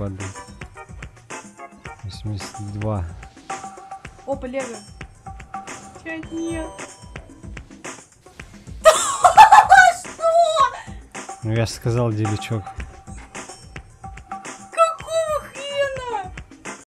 падает. 82. Опа, левый. Чуть нет. Что? Ну я же сказал, дебичок.